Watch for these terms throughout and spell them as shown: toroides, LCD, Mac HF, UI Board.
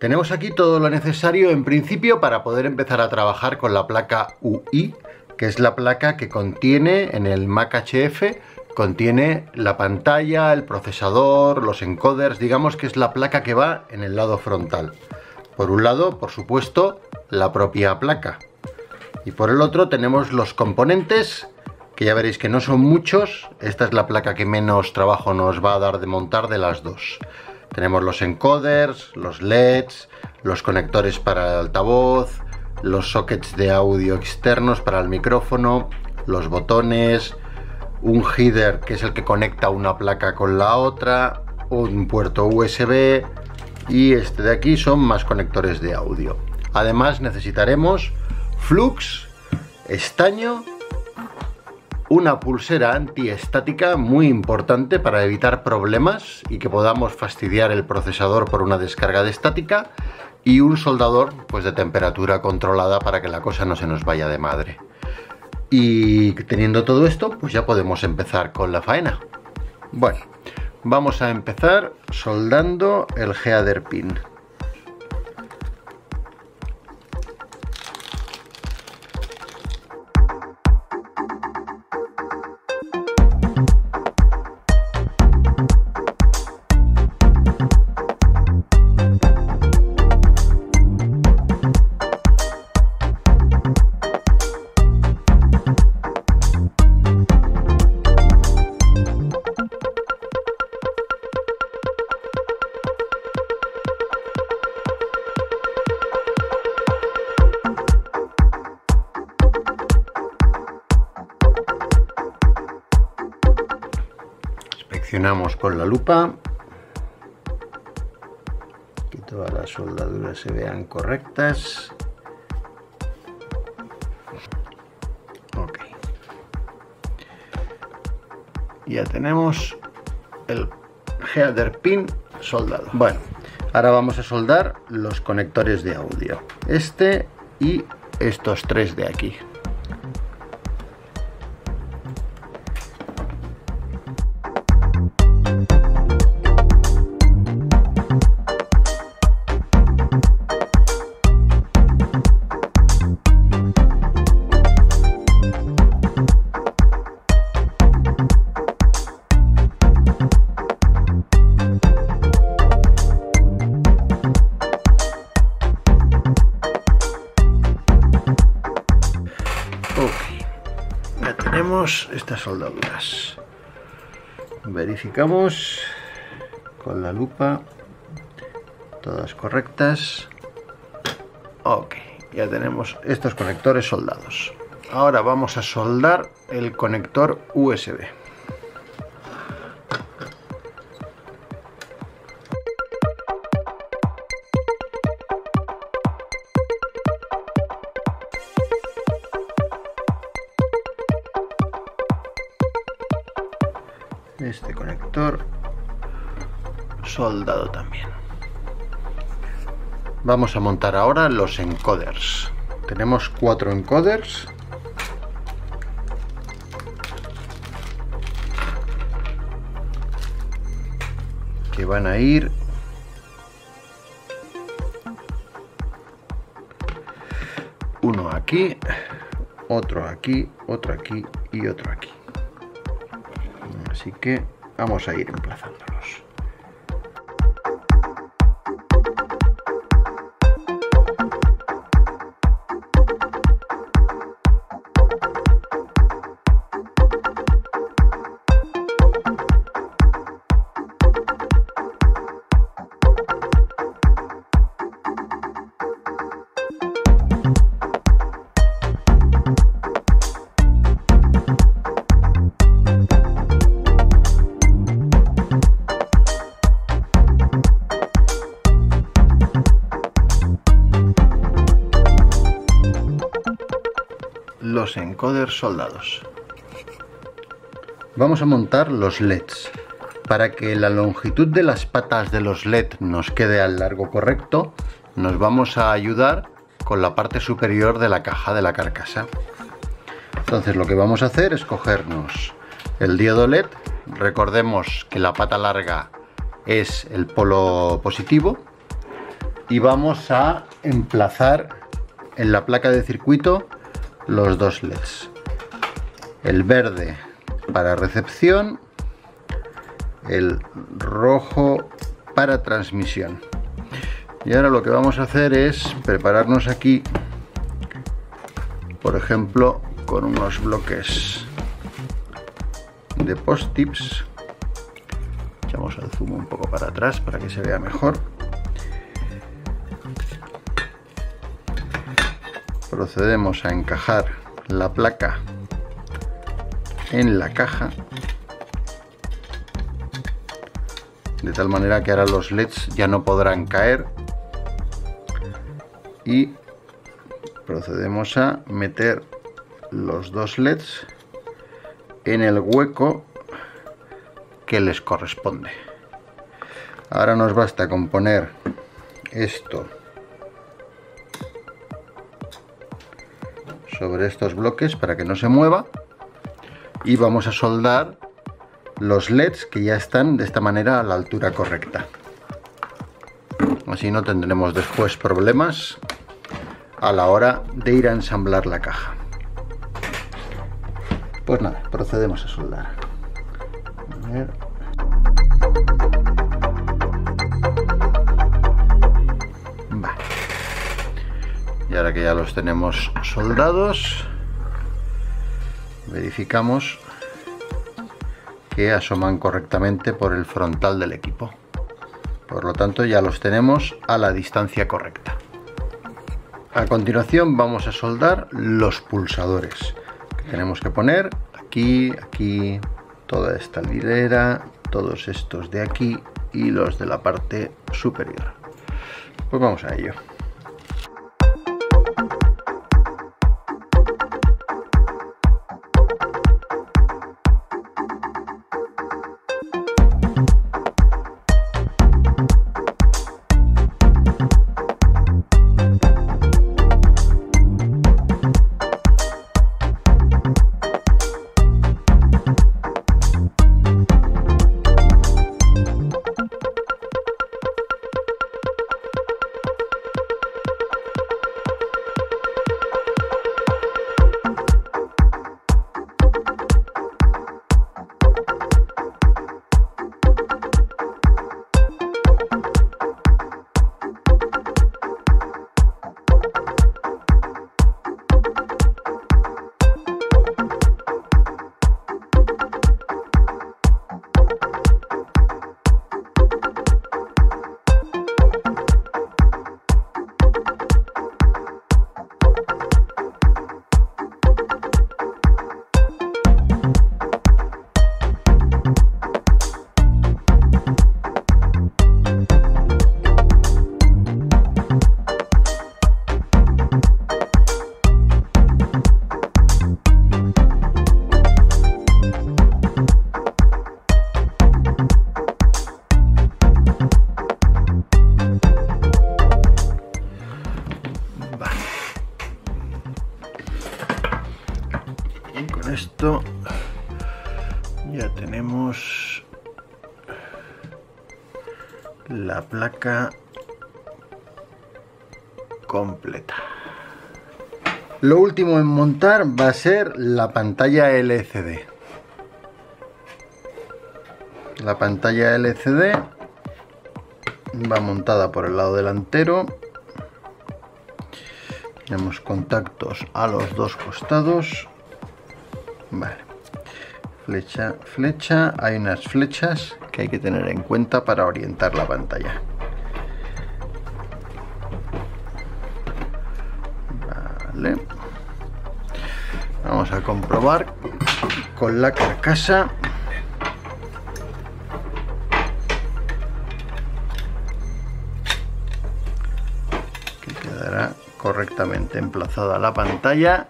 Tenemos aquí todo lo necesario en principio para poder empezar a trabajar con la placa UI, que es la placa que contiene en el Mac HF, contiene la pantalla, el procesador, los encoders, digamos que es la placa que va en el lado frontal. Por un lado, por supuesto, la propia placa. Y por el otro tenemos los componentes, que ya veréis que no son muchos. Esta es la placa que menos trabajo nos va a dar de montar de las dos. Tenemos los encoders, los LEDs, los conectores para el altavoz, los sockets de audio externos para el micrófono, los botones, un header que es el que conecta una placa con la otra, un puerto USB y este de aquí son más conectores de audio. Además necesitaremos flux, estaño, una pulsera antiestática muy importante para evitar problemas y que podamos fastidiar el procesador por una descarga de estática, y un soldador pues de temperatura controlada para que la cosa no se nos vaya de madre. Y teniendo todo esto pues ya podemos empezar con la faena. Bueno, vamos a empezar soldando el header pin. Inspeccionamos con la lupa que todas las soldaduras se vean correctas. Ok, ya tenemos el header pin soldado. Bueno, ahora vamos a soldar los conectores de audio, este y estos tres de aquí. Estas soldaduras verificamos con la lupa, todas correctas. Ok, ya tenemos estos conectores soldados. Ahora vamos a soldar el conector USB. Este conector soldado también. Vamos a montar ahora los encoders. Tenemos 4 encoders. Que van a ir uno aquí, otro aquí, otro aquí y otro aquí. Así que vamos a ir emplazándolos. Los encoders soldados. Vamos a montar los LEDs. Para que la longitud de las patas de los LED nos quede al largo correcto, nos vamos a ayudar con la parte superior de la caja de la carcasa. Entonces lo que vamos a hacer es cogernos el diodo LED. Recordemos que la pata larga es el polo positivo y vamos a emplazar en la placa de circuito los dos LEDs. El verde para recepción, el rojo para transmisión. Y ahora lo que vamos a hacer es prepararnos aquí, por ejemplo, con unos bloques de post-tips. Echamos el zoom un poco para atrás para que se vea mejor. Procedemos a encajar la placa en la caja, de tal manera que ahora los LEDs ya no podrán caer, y procedemos a meter los dos LEDs en el hueco que les corresponde. Ahora nos basta con poner esto sobre estos bloques para que no se mueva, y vamos a soldar los LEDs que ya están de esta manera a la altura correcta. Así no tendremos después problemas a la hora de ir a ensamblar la caja. Pues nada, procedemos a soldar. A ver. Vale. Y ahora que ya los tenemos soldados, verificamos que asoman correctamente por el frontal del equipo. Por lo tanto, ya los tenemos a la distancia correcta. A continuación vamos a soldar los pulsadores, que tenemos que poner aquí, aquí, toda esta hilera, todos estos de aquí y los de la parte superior. Pues vamos a ello. Esto ya tenemos la placa completa. Lo último en montar va a ser la pantalla LCD. La pantalla LCD va montada por el lado delantero. Tenemos contactos a los dos costados. Vale, flecha, flecha, hay unas flechas que hay que tener en cuenta para orientar la pantalla. Vale, vamos a comprobar con la carcasa. Que quedará correctamente emplazada la pantalla.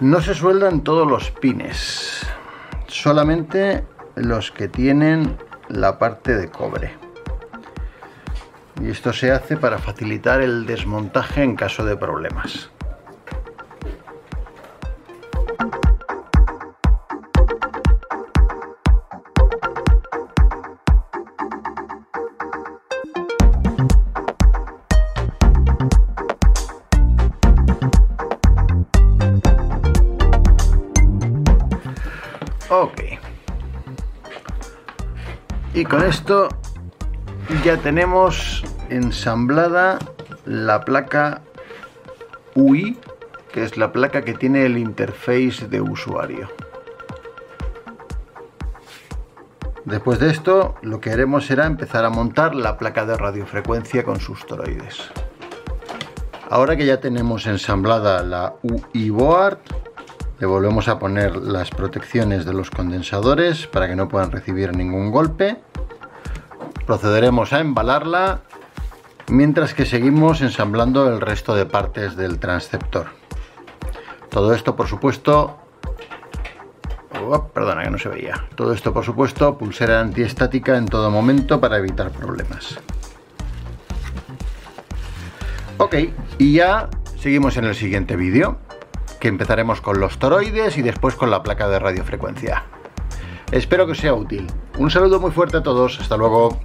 No se sueldan todos los pines, solamente los que tienen la parte de cobre. Y esto se hace para facilitar el desmontaje en caso de problemas. Ok, y con esto ya tenemos ensamblada la placa UI, que es la placa que tiene el interface de usuario. Después de esto, lo que haremos será empezar a montar la placa de radiofrecuencia con sus toroides. Ahora que ya tenemos ensamblada la UI Board, le volvemos a poner las protecciones de los condensadores para que no puedan recibir ningún golpe. Procederemos a embalarla mientras que seguimos ensamblando el resto de partes del transceptor. Todo esto, por supuesto... perdona que no se veía. Todo esto, por supuesto, pulsera antiestática en todo momento para evitar problemas. Ok, y ya seguimos en el siguiente vídeo, que empezaremos con los toroides y después con la placa de radiofrecuencia. Espero que os sea útil. Un saludo muy fuerte a todos, hasta luego.